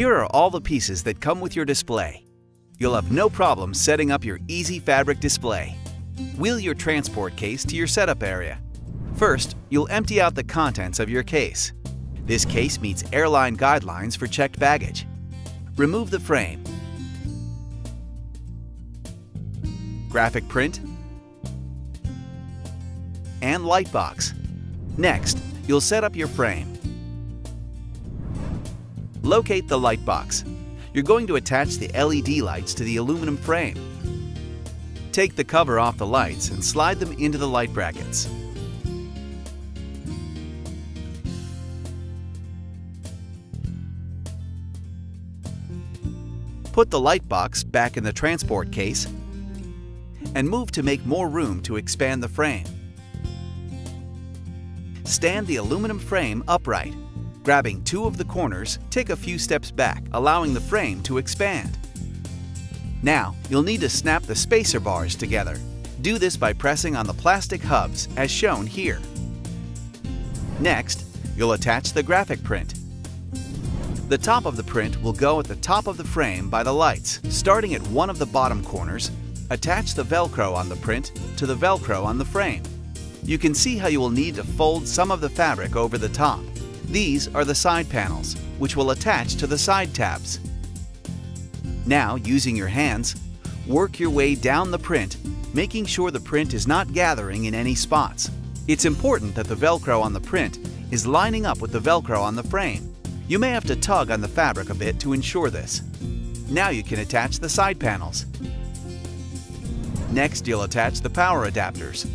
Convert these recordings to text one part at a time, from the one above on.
Here are all the pieces that come with your display. You'll have no problem setting up your EasyFabric display. Wheel your transport case to your setup area. First, you'll empty out the contents of your case. This case meets airline guidelines for checked baggage. Remove the frame, graphic print, and light box. Next, you'll set up your frame. Locate the light box. You're going to attach the LED lights to the aluminum frame. Take the cover off the lights and slide them into the light brackets. Put the light box back in the transport case and move to make more room to expand the frame. Stand the aluminum frame upright. Grabbing two of the corners, take a few steps back, allowing the frame to expand. Now, you'll need to snap the spacer bars together. Do this by pressing on the plastic hubs, as shown here. Next, you'll attach the graphic print. The top of the print will go at the top of the frame by the lights. Starting at one of the bottom corners, attach the Velcro on the print to the Velcro on the frame. You can see how you will need to fold some of the fabric over the top. These are the side panels, which will attach to the side tabs. Now, using your hands, work your way down the print, making sure the print is not gathering in any spots. It's important that the Velcro on the print is lining up with the Velcro on the frame. You may have to tug on the fabric a bit to ensure this. Now you can attach the side panels. Next, you'll attach the power adapters.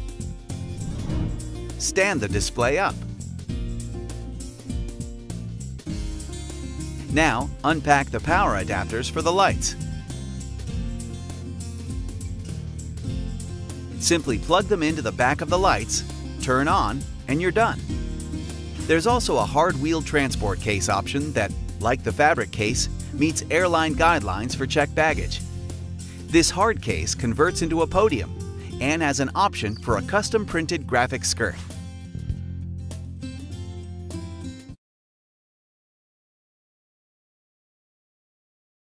Stand the display up. Now, unpack the power adapters for the lights. Simply plug them into the back of the lights, turn on, and you're done. There's also a hard-wheeled transport case option that, like the fabric case, meets airline guidelines for checked baggage. This hard case converts into a podium and has an option for a custom-printed graphic skirt.